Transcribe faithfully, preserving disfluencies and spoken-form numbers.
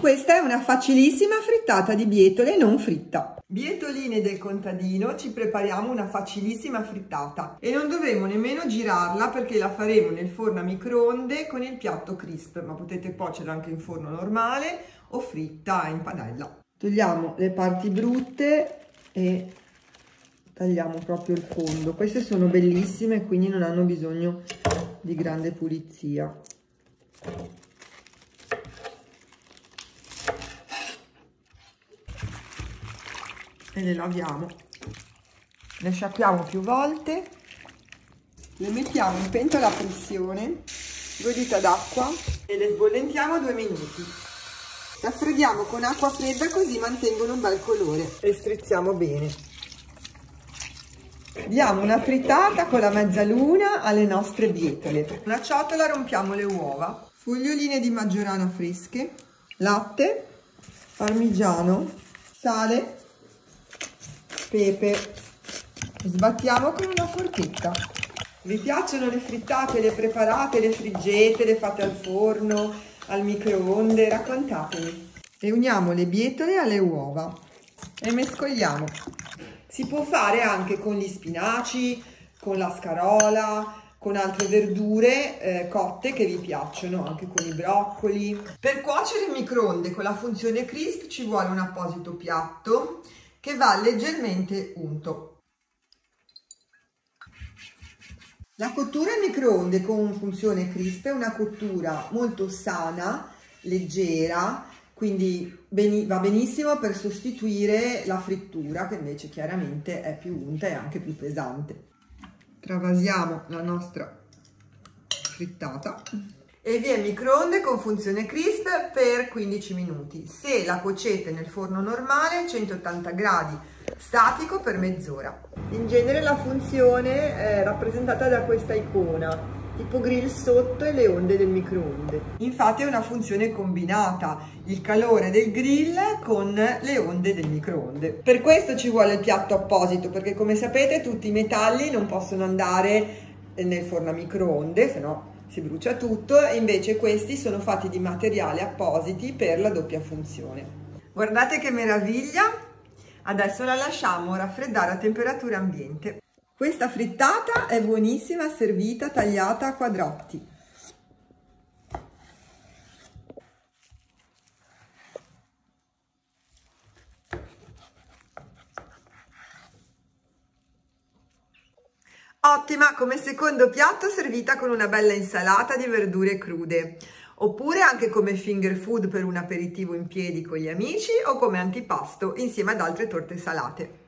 Questa è una facilissima frittata di bietole non fritta. Bietoline del contadino, ci prepariamo una facilissima frittata e non dovremo nemmeno girarla perché la faremo nel forno a microonde con il piatto crisp, ma potete cuocerla anche in forno normale o fritta in padella. Togliamo le parti brutte e tagliamo proprio il fondo. Queste sono bellissime, quindi non hanno bisogno di grande pulizia. E le laviamo, le sciacquiamo più volte, le mettiamo in pentola a pressione, due dita d'acqua e le sbollentiamo due minuti. Raffreddiamo con acqua fredda così mantengono un bel colore e strizziamo bene. Diamo una frittata con la mezzaluna alle nostre bietole. In una ciotola rompiamo le uova, foglioline di maggiorana fresche, latte, parmigiano, sale, pepe. Sbattiamo con una forchetta. Vi piacciono le frittate? Le preparate? Le friggete? Le fate al forno? Al microonde? Raccontatemi. E uniamo le bietole alle uova e mescoliamo. Si può fare anche con gli spinaci, con la scarola, con altre verdure eh, cotte che vi piacciono, anche con i broccoli. Per cuocere il microonde con la funzione crisp ci vuole un apposito piatto che va leggermente unto. La cottura a microonde con funzione crisp è una cottura molto sana, leggera, quindi va benissimo per sostituire la frittura che invece chiaramente è più unta e anche più pesante. Travasiamo la nostra frittata. E via microonde con funzione crisp per quindici minuti. Se la cuocete nel forno normale, centottanta gradi, statico per mezz'ora. In genere la funzione è rappresentata da questa icona, tipo grill sotto e le onde del microonde. Infatti è una funzione combinata, il calore del grill con le onde del microonde. Per questo ci vuole il piatto apposito, perché come sapete tutti i metalli non possono andare nel forno a microonde, se no si brucia tutto, e invece questi sono fatti di materiali appositi per la doppia funzione. Guardate che meraviglia! Adesso la lasciamo raffreddare a temperatura ambiente. Questa frittata è buonissima servita tagliata a quadretti. Ottima come secondo piatto, servita con una bella insalata di verdure crude, oppure anche come finger food per un aperitivo in piedi con gli amici o come antipasto insieme ad altre torte salate.